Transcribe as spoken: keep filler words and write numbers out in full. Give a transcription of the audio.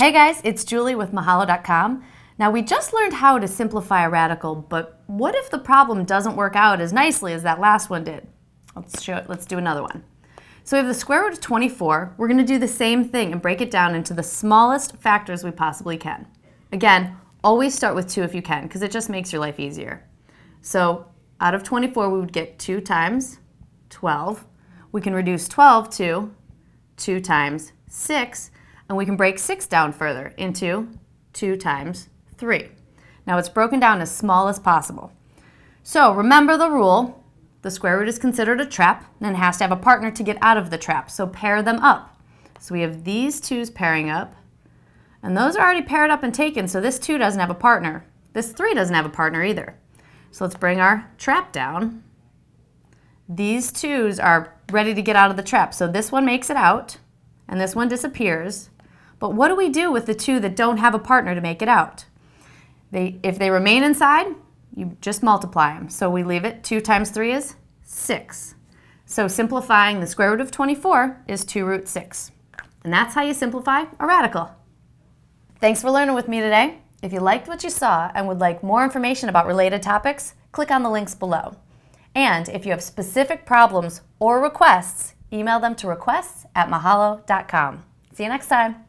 Hey guys, it's Julie with mahalo dot com. Now we just learned how to simplify a radical, but what if the problem doesn't work out as nicely as that last one did? Let's show it. Let's do another one. So we have the square root of twenty-four. We're going to do the same thing and break it down into the smallest factors we possibly can. Again, always start with two if you can, because it just makes your life easier. So out of twenty-four, we would get two times twelve. We can reduce twelve to two times six. And we can break six down further into two times three. Now it's broken down as small as possible. So remember the rule, the square root is considered a trap and it has to have a partner to get out of the trap, so pair them up. So we have these twos pairing up, and those are already paired up and taken, so this two doesn't have a partner. This three doesn't have a partner either. So let's bring our trap down. These twos are ready to get out of the trap, so this one makes it out and this one disappears. But what do we do with the two that don't have a partner to make it out? They, if they remain inside, you just multiply them. So we leave it. two times three is six. So simplifying the square root of twenty-four is two root six. And that's how you simplify a radical. Thanks for learning with me today. If you liked what you saw and would like more information about related topics, click on the links below. And if you have specific problems or requests, email them to requests at mahalo dot com. See you next time.